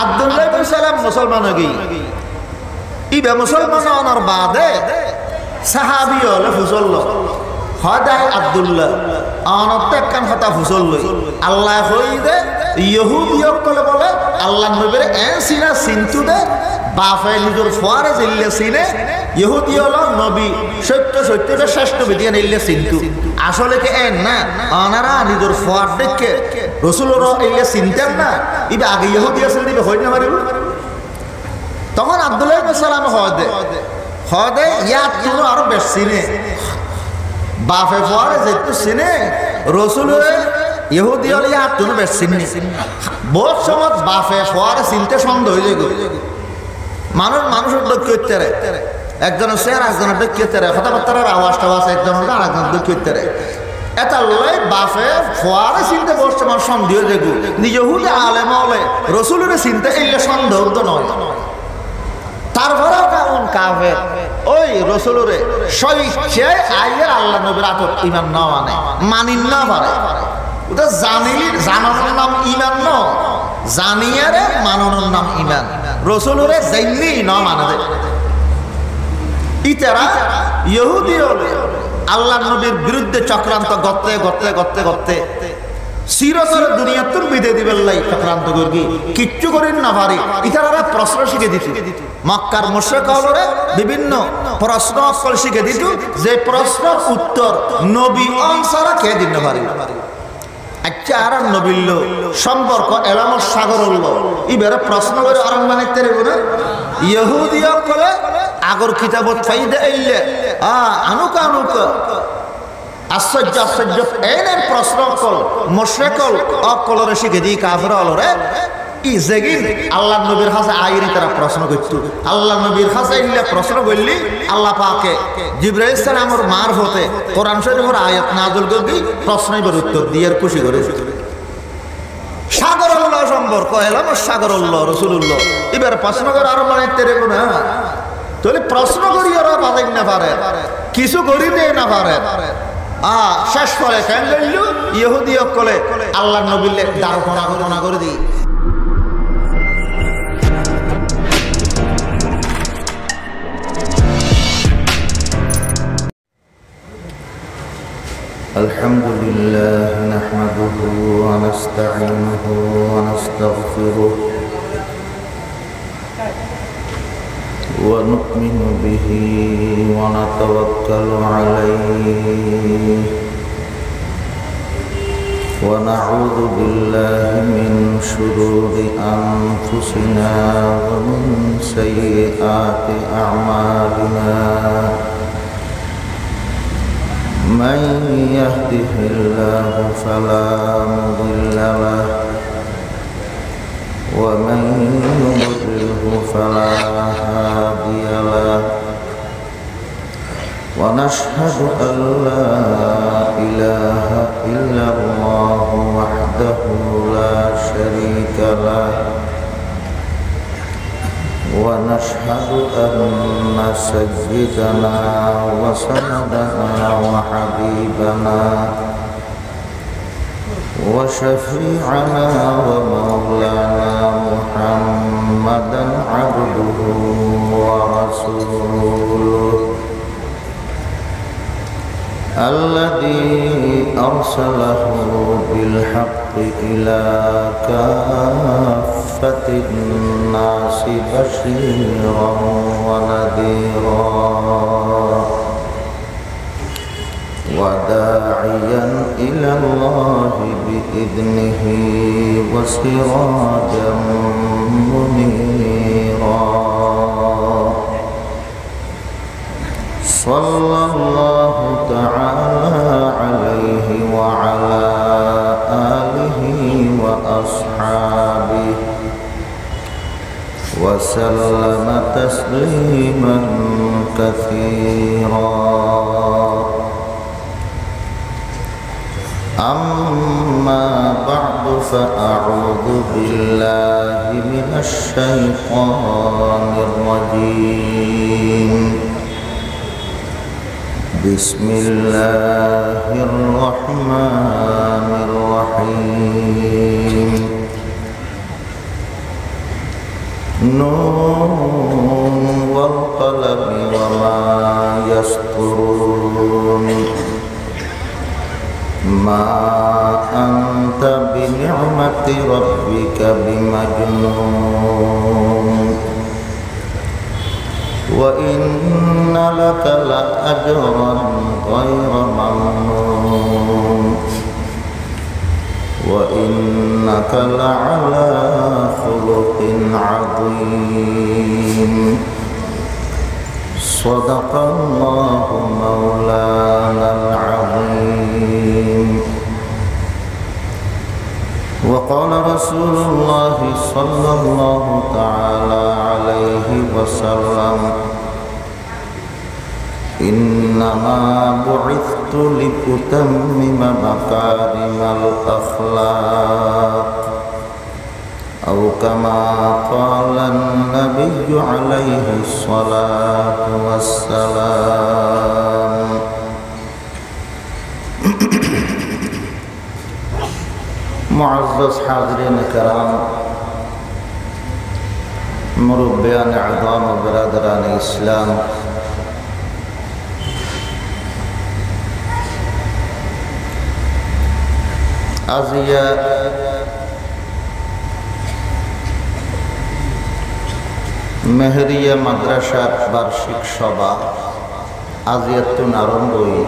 अब्दुल्लाह इब्ने सलाम मुसलमान हो गई इब मुसलमान होने के बाद सहाबी होले फुसल्लो हदाय अब्दुल्लाह आनते कन हता फुसल्लो अल्लाह होई दे यहूदियों को ले बोले अल्लाह नबीरे ऐसीना सिंतु दे बाफे निजोर फुआरे जिल्ले सीने यहूदियों लो नबी सत्य सत्य का शस्त्र विद्या निल्ले सिंतु आशोले के ऐन ना आनरा निजोर फुआर देख के रसूलों रो निल्ले सिंतन ना इब आगे यहूदियों से निबे होई ना मरे तो कौन अब्दुल्लाह इब्ने सलाम होदे होदे या तुम आरो बेसीने बाफे फुआरे जिल्ले सीने रसूलों यहूदियों ले यहाँ तुम बेसीने बहुत समझ बाफे फुआरे सिंते संग दोई जग मानव मानुष उद्योग क्यों इतने एक जनों से राज जनों पे क्यों इतने खत्म इतने रावास टवास एक जनों का राज जनों क्यों इतने ऐसा लोए बाफे फुआरे सिंटे बहुत चमत्कार दियो जगू नियोहुले आलमाले रसूलों ने सिंटे इलेक्शन दौड़ तो नहीं तार फरा का उन काफे ओए रसूलों ने शौचे आये अल्लाह ने बिरातो ईमान ना वाने मानी ना वाने उधर जानी रसूलों ने ज़िन्दी ना माना दे इतरा यहूदियों ने अल्लाह नबी विरुद्ध चक्रांत गत्ते गत्ते गत्ते गत्ते सीरा सर दुनिया तुर विदेशी बल्लाई चक्रांत गुर्गी किच्चू करें ना भारी इतरा रा प्रश्नोशी के दितू मक्कर मुश्किलों रे विभिन्न प्रश्नों कल्शी के दितू जे प्रश्न उत्तर नबी आंसरा क्या दिन भारी अच्छा आराम नबीलो शंबर को एलामो सागरोलो इबेरा प्रश्न वेर आराम बने तेरे बुरे यहूदियों को ले आगर किताबों फ़ायदे इल्ले आ अनुकानुका अस्सज्जा सज्जा ऐने प्रश्नों को मुश्किल और कोलरेशी के दी काफ़रा लोरे इज़ेगिन अल्लाह नबीर खासे आयरी तरह प्रश्न कुच्चू अल्लाह नबीर खासे इल्ले प्रश्न बोली अल्लाह पाके जिब्राइल सलाम और मार होते कुरान शरीफ और आयत नाजुल करके प्रश्न ही बरुत्तर दियर कुशी करे शागरुल्लाह शंबर को ऐलाम शागरुल्लाह रसूलुल्लाह इबर प्रश्न कर आराम बने तेरे को ना तो ये प्रश्न करी और आप आते ना पारे किसु करी ना पारे आ शश फले कैंगल्लू यहूदियों को ले अल्लाह नबीले दारुकोना कर दी الحمد لله نحمده ونستعينه ونستغفره ونؤمن به ونتوكل عليه ونعوذ بالله من شرور أنفسنا ومن سيئات أعمالنا من يهده الله فلا مضل له ومن يضلله فلا هادي له ونشهد أن لا إله إلا الله وحده لا شريك له ونشهد أن سيدنا وسندنا وحبيبنا وشفيعنا ومولانا محمدا عبده ورسوله الذي أرسله بالحق إلى كافة الناس بشيرا ونذيرا وداعيا إلى الله بإذنه وسراجا منيرا صلى الله تعالى عليه وعلى آله وأصحابه وسلم تسليما كثيرا أما بعد فأعوذ بالله من الشيطان الرجيم بسم الله الرحمن الرحيم नून वल क़लम वमा यस्तुरून मा अंता बिनि'मति रब्बिका बिमजनून व इन्ना लका लअज्रन ग़ैरा ममनून व इन्नका लअला खुलुक़िन अज़ीम सदक़ल्लाहु मौलाना अल-अज़ीम। वक़ाल रसूलुल्लाह सल्लल्लाहु तआला अलैहि वसल्लम इन्नमा बु'ithtu लिउतम्मिमा मकारिमल अख़लाक़ औ कमा क़ाला नबिय्यु अलैहि सलातु वस्सलाम। मुअज़्ज़ज़ हाज़िरीन कराम, मुरब्बियान अज़ाम व बिरादरान इस्लाम, आज ये मेहरिया मद्रासा वार्षिक सभा आज तो आरम्भ हुई।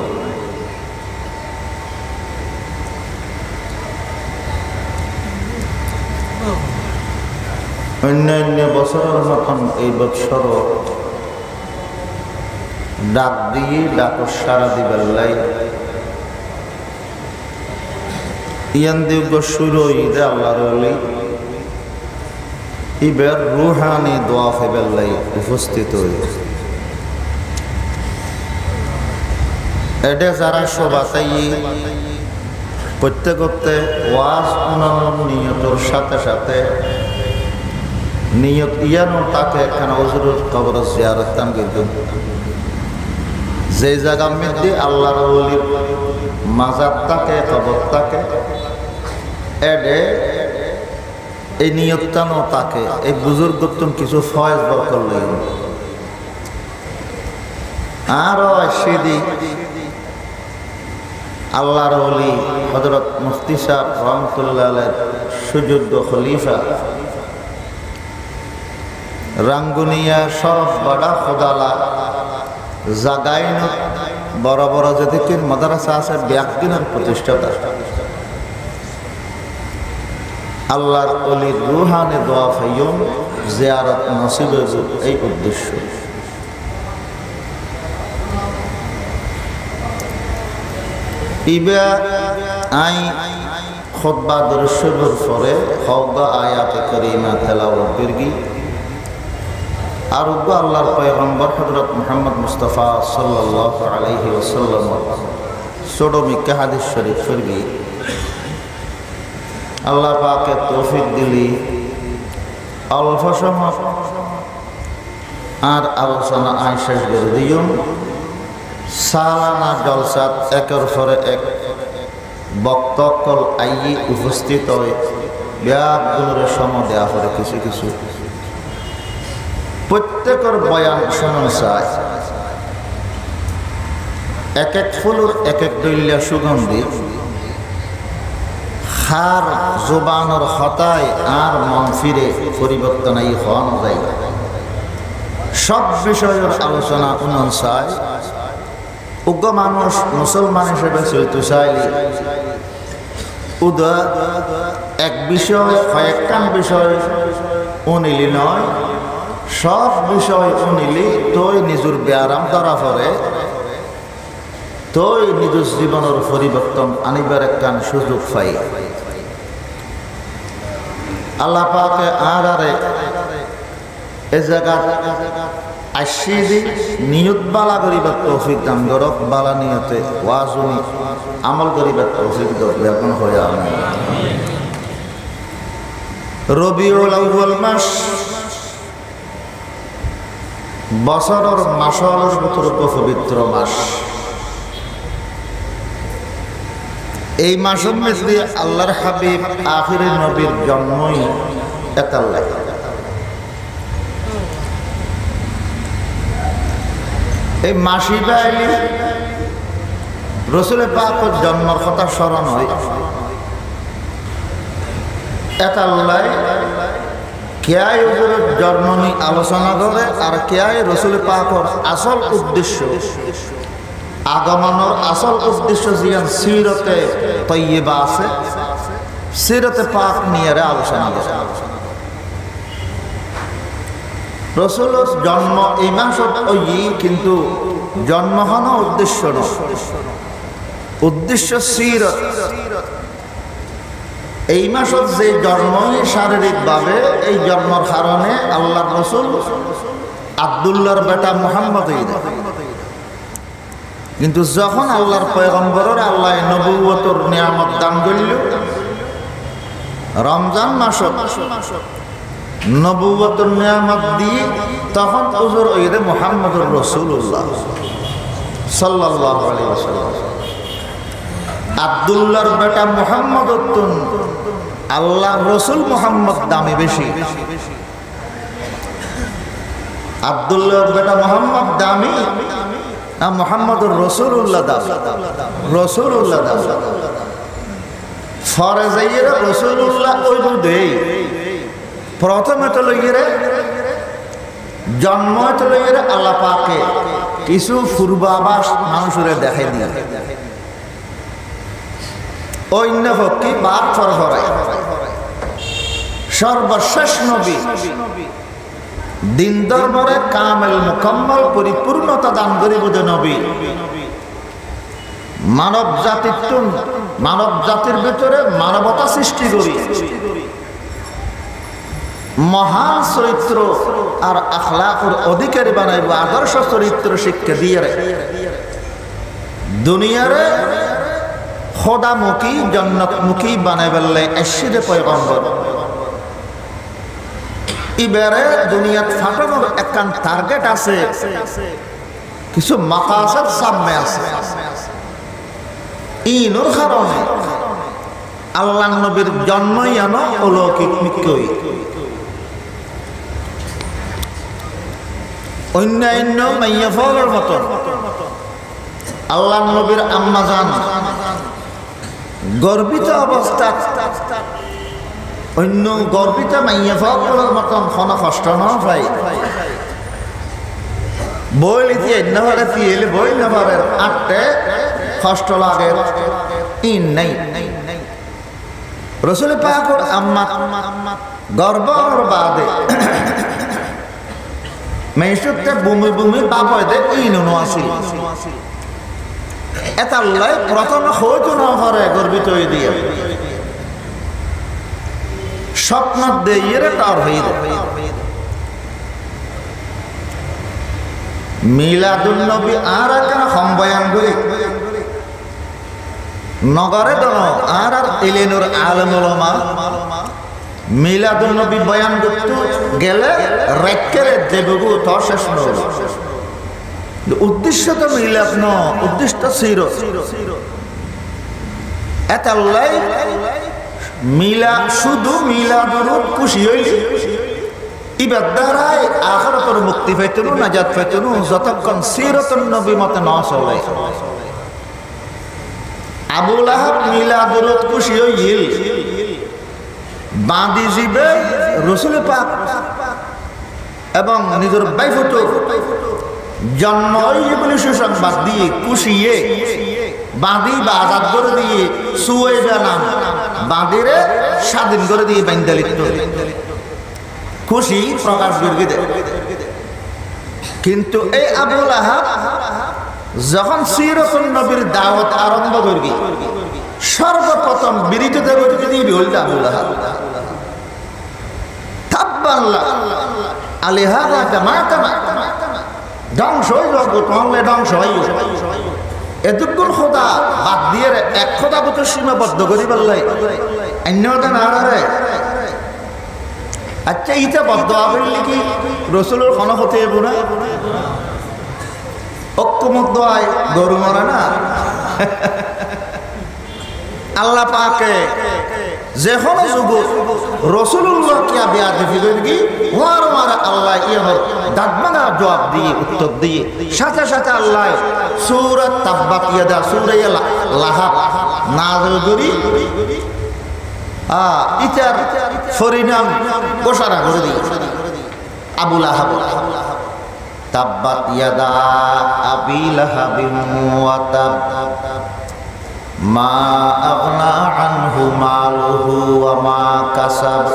अन्य बसर मतन ये बत्सर डाक दिए डाक सारा दिबार ईंदुग सुर ईद आल्लाहर इबर रूहानी दुआ फेबल्लाई उपस्थित हुई एडे जरा सबाई प्रत्येकते वाज उन्नयन नियतर साथे साथे नियत इयानो ताके एकखाना हुजूरेर कबर जियारत ताम करबेन। जे जगह मध्य आल्लाहर ओलिर मजार ताके कबर ताके हजरत मुफ्ती साहब रहमतुल्लाह अलैह सुजुद्दो खलीफा रंगुनिया शरफ बड़ा खुदाला जगाइन बड़ बड़ जदिकिन मदरसा से व्यक्ति प्रतिष्ठाता अल्लाहर ओलिर रूहानी दुआ फैम जियारत नसीब उद्देश्य। इबा आई खुतबा दरशुर फरे हौदा आयाते करीमा तेलावत करगी और उद्दा अल्लाहर पैगम्बर हजरत मुहम्मद मुस्तफा सल्लल्लाहु अलैहि वसल्लम सोडोमिक हादिस शरीफ फरगी। अल्लाह पाके तौफिक दिली अल्प समय और आलोचना आयशेष कर दियो। सालाना जलसा एकर पर एक बक्तकल आई उपस्थित हो ब्यागुलर समय देवा पर किसी किसी प्रत्येक बयान शुन एक एक फुल एक एक दलिया सुगंधी हार जुबान और हताय आर मन फिरे परिवर्तन ही हवाना जाए सब विषय आलोचना उन्नसाय उग्र मानुष मुसलमान हिसाब से चलते चाहले उधर एक विषय कयेकखान विषय उनिली नय सब विषय उनिली तोई निजुर ब्याराम द्वारा फरे तोई निज जीवन और परिवर्तन आनिबार एकखान सुयोग पाई। अल्लाह पाके आरारे इस जगह अशीदी नियुत बाला गरीबत तौफिक दान गरक बाला नियते वाजुनी अमल गरीबत तौफिक दो व्यापन हो जाए। रबीउल अव्वल मास बसर और माशाल्लाह बुतुर्क पवित्र मास এই মাসের মধ্যে আল্লাহর হাবিব আখিরে নবীর জন্মই একাল্লাহ मासी बाइली रसूल पाक जन्मर कथा स्मरण हय एताल्लाई केआई हुजूरेर जन्म निये आलोचना करे और केआई रसूल पाकर आसल उद्देश्य आगमनर आसल उद्देश्य जियान सीरते तय्यबा आछे सीरते पाक निये आलोचना करे रसूल जन्म এই মাসত ওই কিন্তু जन्म হন उद्देश्य न उद्देश्य সিরাত এই মাসত যে জন্মই শারীরিক ভাবে এই জন্মর কারণে আল্লাহর রাসূল আব্দুল্লাহর বেটা মুহাম্মদ কিন্তু যখন আল্লাহর পয়গম্বরের আল্লাহ নবুয়তের নিয়ামত দান করল রমজান মাসত नबुवतर नियामत दी तखन हुजूर ईद मुहम्मदुर रसूलुल्लाह सल्लल्लाहु अलैहि वसल्लम अब्दुल्लाहर बेटा मुहम्मद अल्लाह रसूल मुहम्मद दामी बेशी अब्दुल्लाहर बेटा मुहम्मद दामी ना मुहम्मदुर रसूलुल्लाह दामी रसूलुल्लाह दामी फरजाइर रसूलुल्लाह ओई बुदेई प्रथम तो लगे जन्म तो लगे आल्ला पाके किछु पूर्वाभास मानुषरे देखाई दिया अन्य हकी बात फरफराय सर्वश्रेष्ठ नबी दिन दरबारे कामेल मुकम्मल परिपूर्णता दान करिब जे नबी मानव जातिर भितरे मानवता सृष्टि करि महान चरित्र और अखलाकर अधिकारी बनाइब आदर्श चरित्र शिक्षा दिए दुनिया खुदामुखी जन्नतमुखी बनाइबल्ले एशिदे पैगम्बर इबारे दुनिया फाटानोर एकखान टार्गेट आछे किछु मकासद सामने आछे इनोर कारणे आल्लाह नबीर जन्मई आनो अलौकिक निकई अन्यान्य माइया फलर मत आल्लाह नबीर अम्मा जान गर्वित अवस्था अन्य गर्वित माइया फलर मतन खना कष्ट न पाई बोल इतिहास नहरे तिल बोल नहरे आटे कष्ट लागे इन नहीं रसूल पाक और अम्मा गर्व और बादे मेषुते भूमि भूमि पाप होते इन एताल्लाई प्रथम होत न करे गर्वित हो दिए स्वप्न दिए तार हो मिलादुन नबी आर एकना संबयान करी नगरे दन आर एलेनुर आलम उलमा मिलादुन नबी बयान करते गेले रेक्केरे देबगु तो शेष न उद्देश्य तो मिलाद न उद्देश्य सीरो एताल्लाई मिला शुद्ध मिलादुर खुशी हইলি इबाद दाराय आखिरतर मुक्ति पाइतनु नाजात पाइतनु যতক্ষণ সিরাতুন নবী মতে না চলে আবু লাহাব মিলাদুর খুশি হইল बांधी जीवे रसूल पाक एवं निजर बैफुटो जन्म बने सुसंबाद दिए कुशिए बांधी बा आजाद कर दिए सुए जाना बांधी रे स्वाधीन कर दिए बैंदलित खुशी प्रकाश कर किन्तु ए আবু লাহাব যখন সিরাতুন নবীর दावत आरम्भ कर सर्वप्रथम बिरित देवता दिए बोलता আবু লাহাব গরু মরে না আল্লাহ পাকে रसूलुल्लाह क्या बेअदबी होगी वार वार अल्लाह ये है दागमाना जवाब दिए उत्तर दिए शाता शाता अल्लाह सूरत तब्बत यदा सूरह लहब नाज़िल करी इतर फरिनाम घोषणा कर दी अबू लहब तब्बत यदा अबी लहब व तब मा अगना अन्हु मालुहु व मा कसब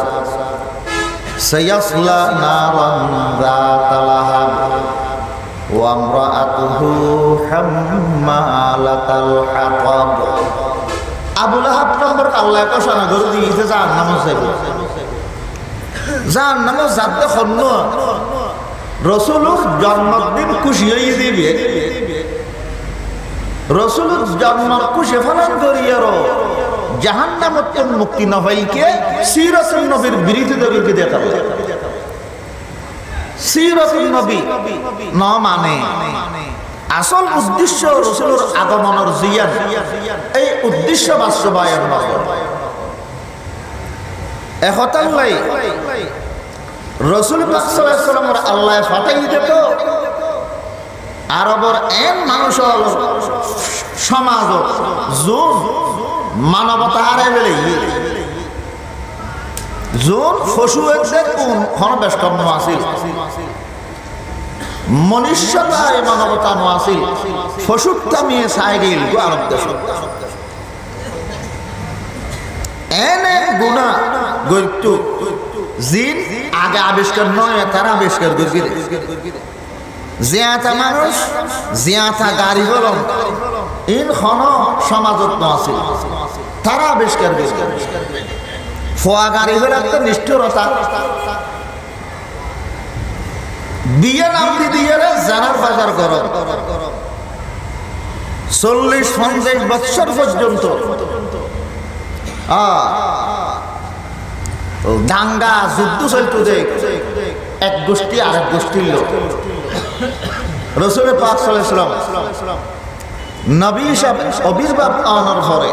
सयस्ला नारन ज़ात लहब व इम्राअतुहु हम्मालतल हतब अबू लहब नंबर अल्लाह का शाना कर दी इसे जान नमो ज़ात खन्नो रसूलुर जन्मदिन खुशी दीबे रसूल जन्म खुशी फलन करिए रो जहन्नम उत्तर मुक्ति न भाई के सीरत नबीर विरुद्ध नबी के देता सीरत नबी ना माने असल उद्देश्य रसूलुर आगमन और जियान ए उद्देश्य वास्तवायन ना ए होता लाई रसूल पाक सल्लल्लाहु अलैहि वसल्लम और अल्लाह फातही देतो आरबर एन मानुष और समाज जोन मानवतारे मिले जोन फसुए से उन खान बेशकम नवासिल मनुष्यता ये मानवता नवासिल फसुक्ता में साइगिल को आरब देशों एने गुना गुर्तु जीन आगे आविष्कार नहीं है तरह आविष्कार गुर्गिरे ज़ियाता मानुष, ज़ियाता गारी बोलों, इन खानों समाजों नासिल, तारा बिश्कर बिश्कर, फौआ गारी बोला तो निष्ठुर होता, दिया नाम दिया रे ज़नर बाजार करो, सोलिश फंडेज बच्चर फंज जुन्तो, आ, दंगा जुद्दू सल्तू देख, एक गुस्ती आरब गुस्ती लो रसूल पाक सल्लल्लाहु अलैहि वसल्लम नबी सब अभिभाव आनर होरे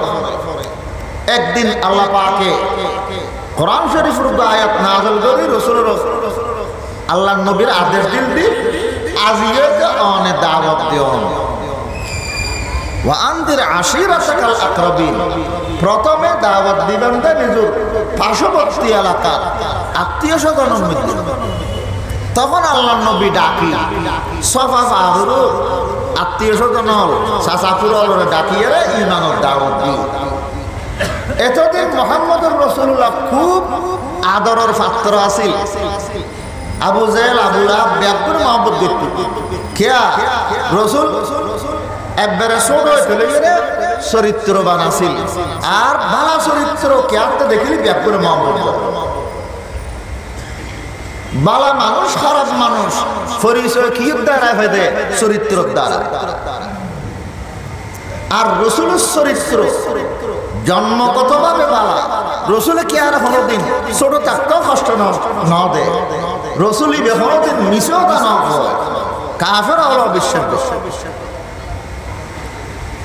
एक दिन अल्लाह पाके कुरान शरीफ रूप आयत नाज़िल करी रसूल अल्लाह नबीर आदेश दिल दी आज़ियत आने दावत दियो वांदिर आशीरतक अल अक़रबीन प्रथमे दावत दिवंदे निजुर पार्श्ववर्ती इलाका आत्मीय स्वजनों में तখন আল্লাহর নবী ডাকি সাফা সাহুরু আত্মীয় স্বজন সাসাফুররে ডাকিয়ে রে ঈমানের দাওয়াত দি এতদিন মুহাম্মদুর রাসূলুল্লাহ খুব আদরের পাত্র আছিল আবু জাহেল আবু লাহাব ব্যাপক মহব্বত করত কিয়া রাসূল একবারে ছোট হইলে রে চরিত্রবান আছিল আর ভালো চরিত্র কিয়াতে দেখিলে ব্যাপক মহব্বত बाला मानुष खराब मानुष फरीसों की दारा भेदे सुरित्रों दारा आर रसूल सुरित्रों जन्म कतवा में बाला रसूल क्या रखने दिन सोड़ो तक तो कष्टनों ना दे रसूली बेखोने दिन मिसों का ना हो काफिर अल्लाह बिश्शर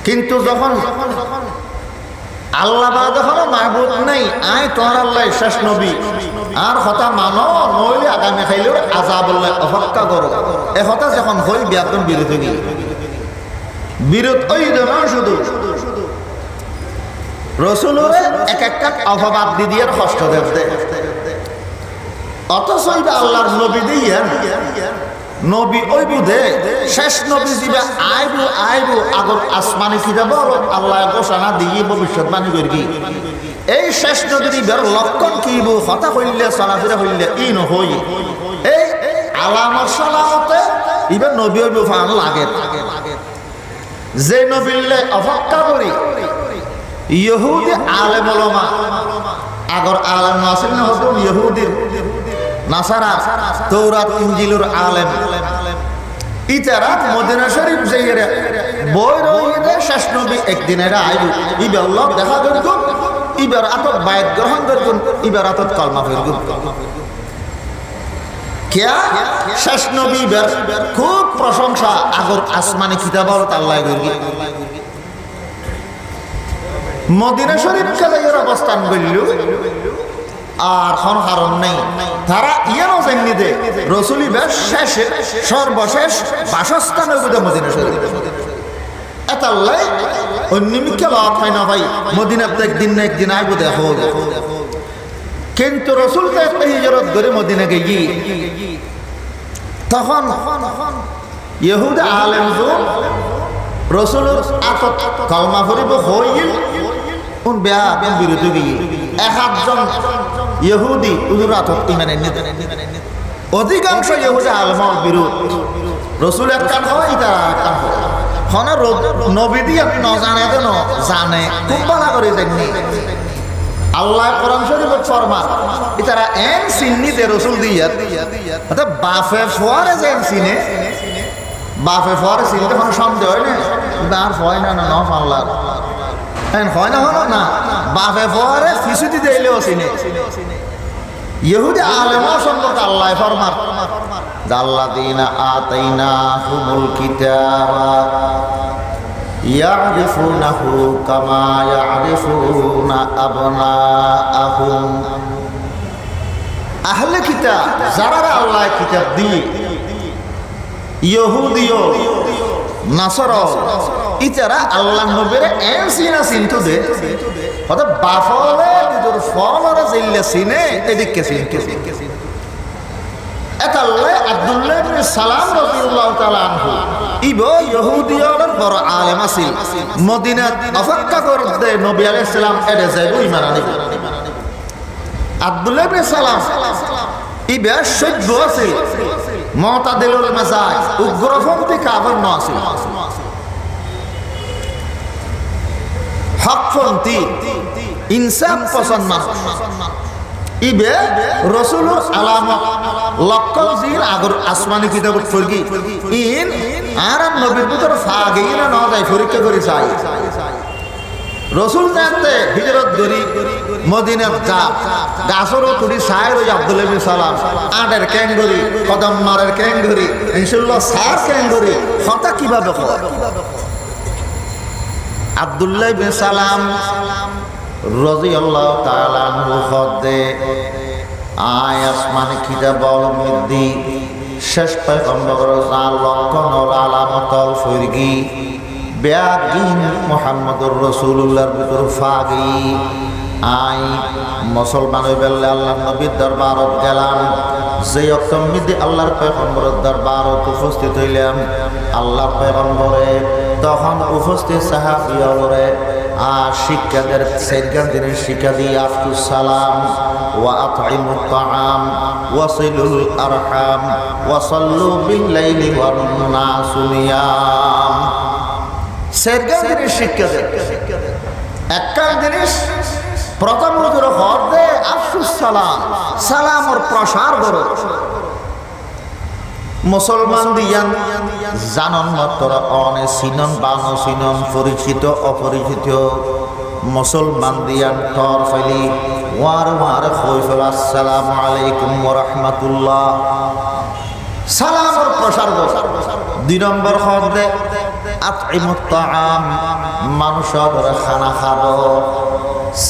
किंतु जफन अल्लाह बाद खरो महबूब नहीं आए तोरा अल्लाह शशनो भी आर होता मानो नौले आदम खेलो अजाबुल्ले अफक्का करो ए होता जखन होई ब्याकुन बिरुद्ध नहीं बिरुद्ध ऐ दना शुद्ध रसूलों ने एक एक कट अफवाद दिदियर खस्ता देवते अतो सोई बा अल्लाह नबी दियर नबी ओय बुदे शेष नबी जिबा आयबु अगर आसमानी किताब और अल्लाह को सना दिए भविष्यवाणी करगी এই শেষ নবীর লক্ষণ কি বো কথা কইলে সালাফিরা কইলে ইন হই এই আলামত সালাতে ইবে নবী হইবো ফান লাগে যে নবীলে অফক্কা করি ইহুদি আলেম ওলামা আগর আলেম আসিল না হতো ইহুদি নাসারা তওরাত ইনজিলের আলেম ইতারাত মদিনা শরীফ যাইরে বই রইতে শেষ নবী একদিনেরা আইবো ইবে আল্লাহ দেখা করতো इबर आतत बायत ग्रहण कर गुन इबर आतत कलमा फिर गुन क्या शशनो भी इबर खूब प्रशंसा अगर आसमानी किताबों और ताल्ला गुर्गी मदीना शरीफ का ये राबस्तान बिल्लू আর কোন কারণ নাই তারা ইয়ানো জান্নাতে রাসূলি বেশ শেষে সর্বশেষ বাসস্থানের মধ্যে মদিনা শরীফ এটা লাই অন্যমিকে লাভ হয় না ভাই মদিনাতে একদিন না গো দেখো কিন্তু রাসূল কে হিজরত করে মদিনা গিয়ে তখন ইহুদি আলেম যুন রাসূল আতত কাওমা ফরিব হইল उन ब्याह में विरुद्ध गई एकाध जन यहूदी उधरात होती मैंने नित अधिकांश यहूदी आलमाल विरुद्ध रसूल अक्कन हो इधर अक्कन हो खाना रोग नौबिदी अपने नौजाने तो नौ जाने कुंभला करें जगनी अल्लाह कुरान शरीफ को फरमा इधर एन सिन्नी दे रसूल दिया मतलब बाफे फौरे एन सिने बाफे फौरे सिने तो खाना शाम दे ऐन होना होना ना बाफे फौरे फिसूदी देले उसीने यहूदी आलमा संबंध अल्लाह फरमार दाल्लादीना आतेना हुमुल किताबा यारिफुनहु कमा यारिफुना अबनाअहुम अहले किताब ज़रा अल्लाह किताब दी यहूदियों नसरों इतरा अल्लाह नबीरे ऐन सीना सींतु दे अतः बाफोले इधर फॉलोरा जिल्ले सीने ऐडिक कैसी ऐता ले अब्दुल्ले ने सलाम रसूलुल्लाह तलान हो इबो यहूदियों और बर आलमा सिल मदीना अफ़क्का कर दे नबीरे सलाम ऐडे ज़ेबू इमारानी अब्दुल्ले ने सलाम इबे शुद्ध वासिल मौता दिलोल मज़ाई उग्रफ़ों ते कावर नासिल हक़फ़ंती इंसान पसंद मार इबे रसूलुर अलामत लक्कल जील आगर आसमानी किताब फुर्गी इन आराम नबीपुतर फागे ये ना दे फुर्के करी साई रसूल जानते हिजरत गरी मदीना जा गासरो तुड़ी सायरो अब्दुल्लाह बिन सलाम आडर कैंगरी कदम मारर कैंगरी इंशाल्लाह सार कैंगरी फता की बात हो अब्दुल्लाह बिन सलाम रज़ी अल्लाह ताला अन्हु ख़ुदे आयस्मान किताबुल मिद्दी शेष पर कंबगर ज़ालम कनोल आलमतल फ़ुर्गी ब्यागीन मुहम्मदुर रसूलुल्लाह बितुरफ़ागी आई मुसलमानों बेल्ले अल्लाह नबी दरबारों गलाम ज़यक्तम मिद्दी अल्लाह पर कंबर दरबारों तुफ़स्ती तुल्यम अल्लाह पर कंबरे तो हम उफ़स्ते सहाबिया औरे आशिक के दर सेजन दिन शिकदी आफ़तु सलाम व अत्तइमु ताम व सिलुल अरहम व सल्लु बिल्लैली व नासुनियाम सेजन दिन शिक दे एकल दिन प्रथम रोज़ रोहर दे आफ़तु सलाम सलाम और प्रशार करो मुसलमान दियान जानन मतरा आने सीनन परिचित अपरिचित मुसलमान दियान तार फैली वार वार खोइफला सलाम अलैकुम व रहमतुल्लाह सलाम और प्रसार दो दिन नंबर खर दे अतइमुत ताम मानुषर खाना खाबो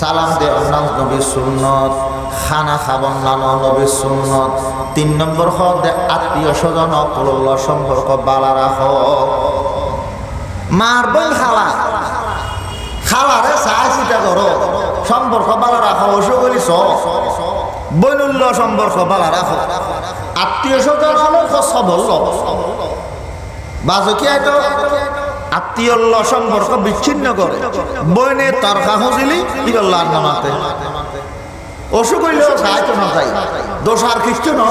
सलाम दे अन्नास नबी सुन्नत खाना खाबन नानो नबी सुन्नत तीन नंबर हो दे आत्मीय सजन अकुल्ला सम्पर्क बाला राखो मारबन खाला खाला रे साहसिता करो सम्पर्क बाला राखो ओशोगली सो बनुल्ला सम्पर्क बाला राखो आत्मीय सजन हलो सबल्लो बाजो क्या तो आत्मीयल्ला सम्पर्क विच्छिन्न करे बने तरखा हुजिली इल्लाह नामाते অসুখইলো সাহায্য না চাই দোষ আর কিছু না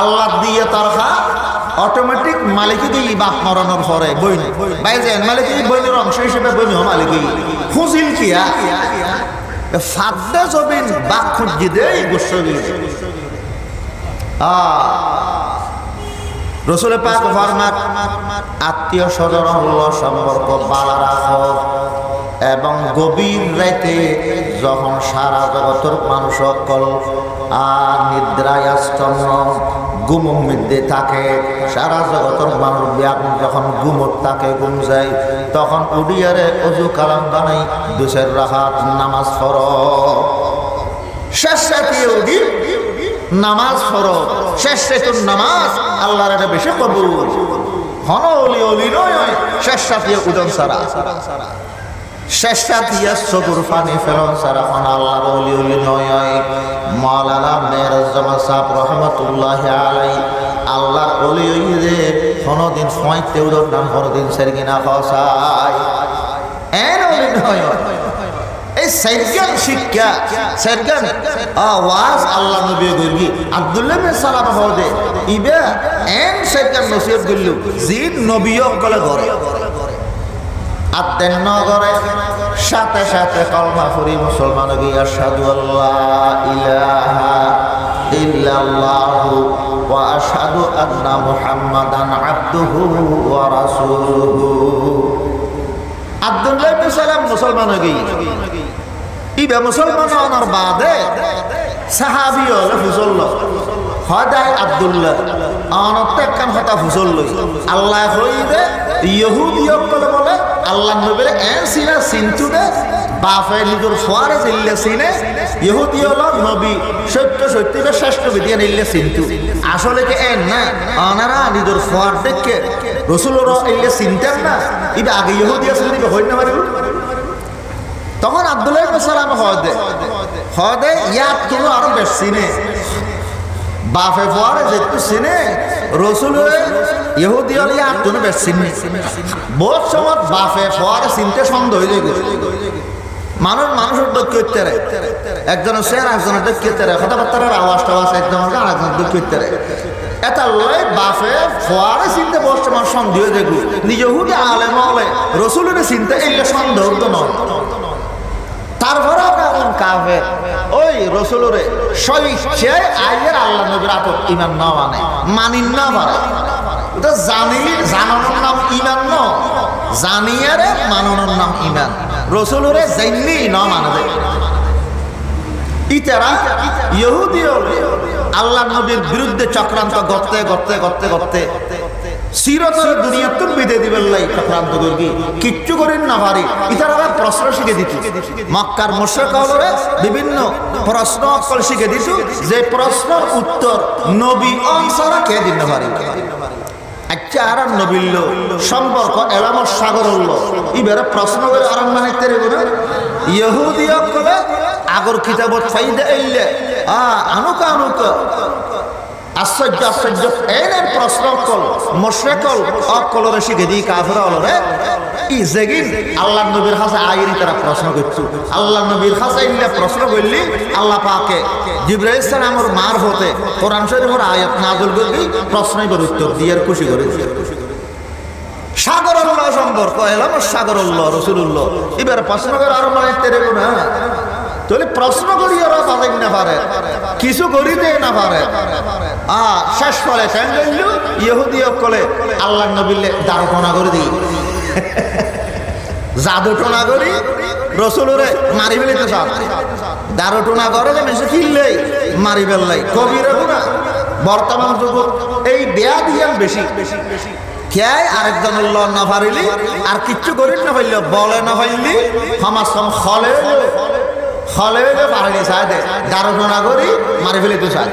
আল্লাহ দিয়ে তারকা অটোমেটিক মালিকই দিয়ে বাপ মরানোর পরে বই নাই ভাই জান মালিকই বইনের অংশ হিসেবে বই না মালিকই খুজিল কিয়া ফাদদা জবিন বাক খুজি দেই গোসল দিছে আ রাসূল পাক ফরমান আত্মীয় স্বজন হলো সম্পর্ক বালা রাখো एवं गोबीर रहते जोखन शारा जगतर मानुषों कल आ निद्रायस्तमनो गुमुम मिद्दे ताके शारा जगतर मानुष व्यापन जोखन गुमुत ताके गुम जाए तोखन उड़ियरे उजु कलम बनाई दूसर रहात नमस्फरो नाम शिक्षा आवाज़ अल्लाह नबी गुरगी अब्दुल्लाह में सलाम हो दे इबे एन सेकंड नसीहत गुल्लू जीन नबियों कल घरे अत्यंत नगरे शाते शाते कलमा फुरी मुसलमानों की अशहदु अल्ला इलाहा इल्लल्लाहु व अशहदु अन्ना मुहम्मदन अब्दुहु व रसूलुहु अब्दुल्लाह में सलाम मुसलमानों की इबे मुसलमान और बादे सहाबियों ने फुसल्लो हदाय अब्दुल्ला आनते कन हता फुसल्लो अल्लाह खोई दे यहूदियों को ले बोले अल्लाह ने बोले ऐसी ना सिंचु दे बाफे लिखो स्वारे सिल्ले सीने यहूदियों लोग नबी शत्तु शत्ती का शस्त्र विद्या निल्ले सिंचु आशोले के ऐन ना आनरा लिखो स्वार देख के रसूलों इल्ले सिंचर ना इबे आगे यहूदियों से लिखो होने वाले तখন আব্দুল্লাহ ইবনে সালাম হদে ইয়াত তুলো আর বেসিনে বাফে ফরে যেতু সিনে রাসূলে ইহুদি আর ইয়াত তুলো বেসিনে বহুত সময় বাফে ফরে চিনতে সন্দেহ হই যায় মানুষ মানুষের দক করতে রে একজন শেয়ার একজন দক করতে রে কথাবার্তার আওয়াজটা আছে একদম আরেকজন দক করতে রে এটা লয় বাফে ফরে চিনতে বহুত সময় সন্দেহ হই যায় নিজ ইহুদি আলেম হলে রাসূলের চিনতে এইলে সন্দেহ তো নয় चक्रांत करते करते करते करते सिरतों दुनिया तुम भी दे दिवल लाई चक्रांत करके किच्चू करें ना भारी इधर वाला प्रश्न शिके दिच्छू मक्कर मुश्किल कालो रे विभिन्न प्रश्नों कल शिके दिच्छू जे प्रश्न उत्तर नबी अंसारा क्या दिन ना भारी अच्छा आराम नबीलो शंबर को एलामो शागरोलो इबेरा प्रश्नों के आराम में तेरे को ना यहूदियों को ना आगर किताब असज्जा सज्जा ऐने प्रश्नों को मुश्किल और कोलोरेशी गदी काफरा और है इस जगीन अल्लाह ने बिरखा से आयरी तरफ प्रश्नों को चुप अल्लाह ने बिरखा से इन्हें प्रश्नों को ली अल्लाह पाके जिब्राइल सलाम और मार होते और अंशर और आयत नाजुल को भी प्रश्नों पर उत्तर दिया कुशी करें शागर अल्लाह शंबर को ऐलाम शागर अल्लाह रसूलुल्लाह इबेर प्रश्नों के आरंभ में तेरे को ना तो ले प्रश्न करी और आप आगे ना फारे किसो करी दे ना फारे आ शश फले टेंडर लो यहूदियों को ले अल्लाह नबीले दारुटोना कर दी ज़ादुटोना करी रसूलोरे मारी बिल्ली तो साथ दारुटोना करे ले मेंसे किल्ले मारी बिल्ली कोबीरा गुना बर्तमान जो को ये ब्यादियाँ बेशी क्या है आरक्षण अल्लाह ना फारीली आर किच्चू करी ना फारीली बॉले ना फारीली हम असम खाले खालेवे के पार्टी साथ है दारुटोना कोरी मारे फिले तो साथ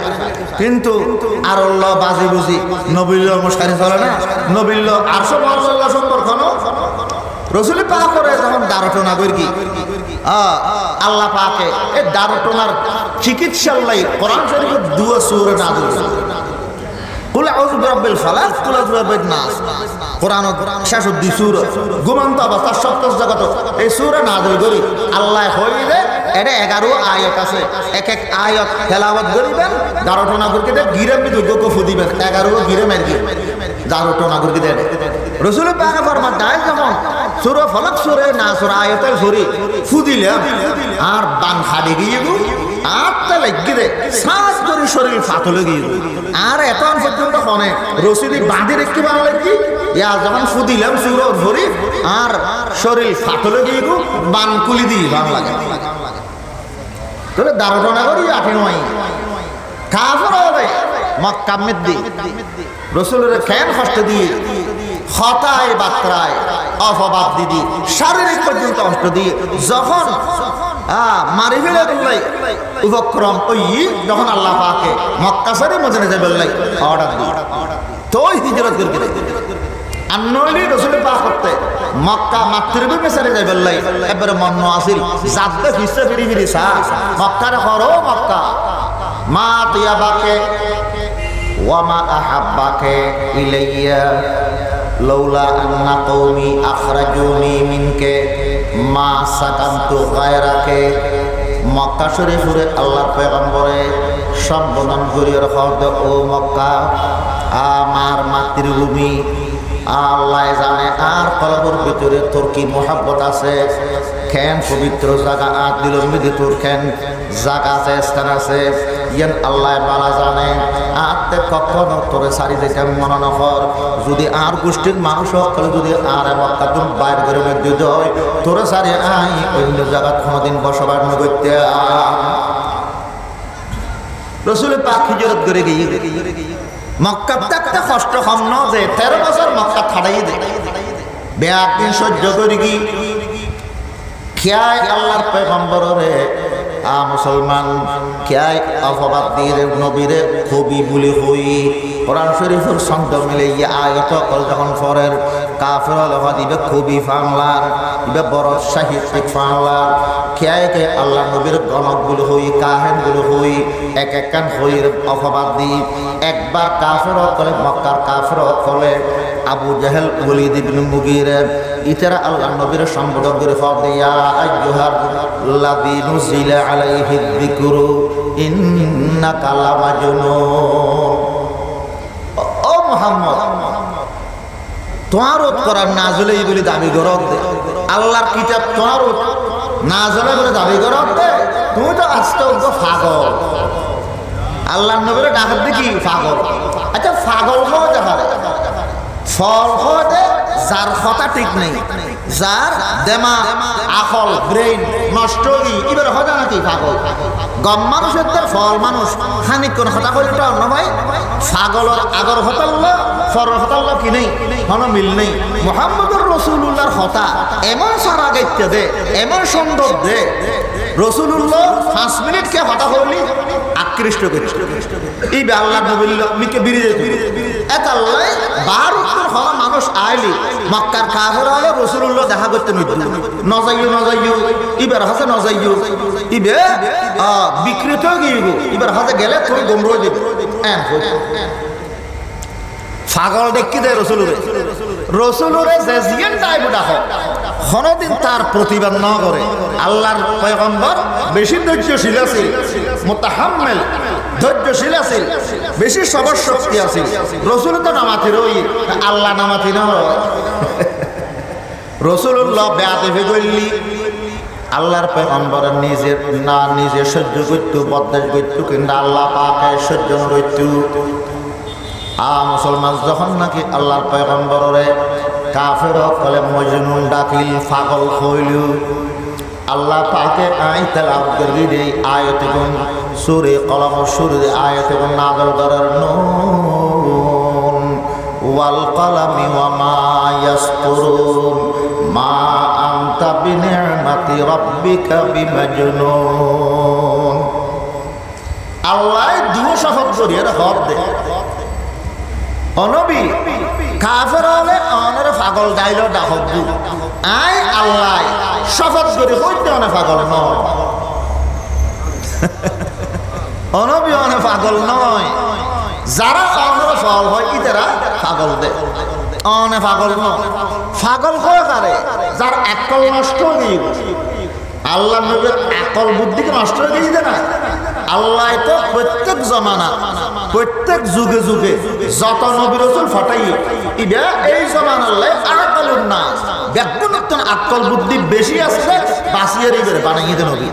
किंतु आरोल्ला बाजी बुजी नबील्ला मुश्किल साला ना नबील्ला आर्शो मार्शल्ला संपर्क खानो रसूली पाक करे तो हम दारुटोना कोरी आ अल्लाह पाके ये दारुटोना चिकित्सा लाई कुरान शरीफ के दुआ सूरत आदि कुल अज़ब रब्बिल ख़लाक़ कुल अज़ब रब्बिन नास कुरान और शासुद दिसूर गुमंता बस शब्दस जगतो ये सूरत आदि कोरी अल्लाह खोई दे ऐडे एकारो आयत आसे एक एक आयत खिलावत गरीबन दारोटोना गुरके दे गिरम भी दुगो को फुदी बन एकारो को गिरम ऐडी दारोटोना गुरके दे रसूल पाक फरमाते हैं जमान सूरह फलक सूरह नासूर आयतल सूरी फुदी ले आर बांग खाली की ये गु आठ तले गिरे सांस जोरी शरीर फातले की आर ऐतान फटने तो कौन है रसूली बांधी रख के बांग लगी या जमान फुदी ले सूरह सूरी आर शरीर फातले की गु बांग कुली दी बांग लगा तो ले दारुटोना कोरी आठवीं वाई काफर हो गए मक्का में दी रसूल ने कैन फस्ट दी खाता है बात कराए ऑफ बात दी शारीरिक प्रदूषण फस्ट दी ज़फ़न उपक्रम जो अल्लाह पाके मक्का सारे मदीना जाए बल्ले ऑर्डर दी तो हिजरत करके अन्नोली रसूल पाक करते मक्का मातृभूमि सारे जाए बल्ले एबर मन आसिल जाते हिस्से फिरी फिरी सा मक्का रे करो मक्का मातिया बाके वमा अहब्बाके इलैया लौला अन्ना कौमी अखरजूनी मिनके मा सकन्तु गैरके मक्का शरीफुरे अल्लाह पैगम्बरे सम्बोधन करिया रखा ओ मक्का आमार मातृभूमि आल्लाह जाने आर कलबुर भितरे तोर की मोहब्बत आछे केन पवित्र जागा आदिलर मध्य तोर केन जागा आछे स्थान आछे यान अल्लाह बाला जाने आते कखनो तोरे सारी देखे मन नखर যদি আর গোষ্ঠীর মানুষ সকলে যদি আর মক্কা দূর বাইরে করে মধ্যে যায় তোরা সারি আই অন্য জায়গা কোনদিন বসবাস না করতে রাসূল পাক হিজরত করে গিয়ে মক্কা তকতে কষ্ট কম না যে 13 বছর মক্কা ছাড়াই দে ব্যাক দিন সহ্য করে গিয়ে কিয়া আল্লাহর পয়গম্বর রে আ মুসলমান কিয়া অপবাদ দিয়ে নবীরে কবি বলি হই কোরআন শরীফের সঙ্গে মিলে এই আয়াত কল যখন পড়েন কাফির আল্লাহ দিবে খুবই ফাংলার দিবে বড় সাহিত্যিক ফাংলার কে আল্লাহ নবীর গণকগুলো হই কাহিনগুলো হই এক এক কান হই অপবাদ দি একবার কাফির কলে মক্কার কাফির কলে আবু জাহেল ওয়ালিদ ইবনে মুগীরা ইতারা আল্লাহ নবীর সম্বোধন করে ফাদিয়া আইয়ুহার লাযীনুযিলা আলাইহি যিকরু ইন্নাকা লামাজনুন गम मानुष फल मानुष खानिकन हता पागलर आगर हताल्ला বিকৃত গেলে তুমি গমরো দিবে फागल देखी दे रसूलुरे जेजियन टाइप डाको कोनो दिन तार प्रतिबंध ना करे अल्लाहर पैगम्बर बेशी धैर्यशील आसिल मुताहम्मिल धैर्यशील आसिल बेशी सबर शक्ति आसिल रसूल तो नामाथि रही अल्लाह नामाथि ना रसूलुल्लाह बेआदबी गल्ली अल्लाहर पैगम्बर निजे ना निजे सह्य करतु बर्दाश्त करतु किंतु अल्लाह पाके सह्य ना करतु मुसलमान जखन ना कि अल्लाहर पैगम्बररे काफिर कले मजनुन दाखिल पागल हइलु अल्लाह पाके आई तलाब करी दे आयत गुण सूरे कलम सूरे आयत गुण नागल दरर नून वल कलमि वमा यस्तुरून मा अंता बिनिमति रब्बिका बिमजनून अल्लाह दुआ शफक जरिए रखा दे আল্লাহ নবীর আকল বুদ্ধিকে নষ্ট করে দিয়ে দেনা আল্লাহ তো প্রত্যেক জমানা প্রত্যেক যুগে যুগে যত নবী রাসূল ফাটাইয়ে ইবা এই জমানালে আকালুন নাস ব্যক্তিগতন আকল বুদ্ধি বেশি আছে বাসিয়ে রিবের বানাইয়ে দেন নবী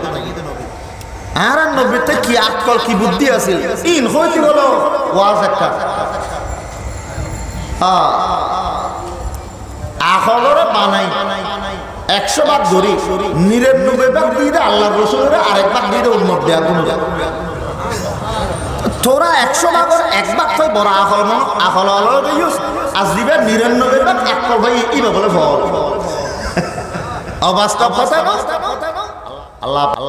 আর নবীতে কি আকল কি বুদ্ধি আছে ইন হইতি হলো ওয়াজ একটা আকলর বানাই 100 ভাগ ধরি 99 ভাগ দিয়ে আল্লাহর রাসূলের আরেক ভাগ দিয়ে উম্মত দেয়া গুণ তোরা 100 ভাগের এক ভাগ কই বড় আকল মন আকল হলো ইউস আজিবে 99 ভাগ আকল ভাই ইবা বলে ফল অবাস্তব কথা না। अल्लाह।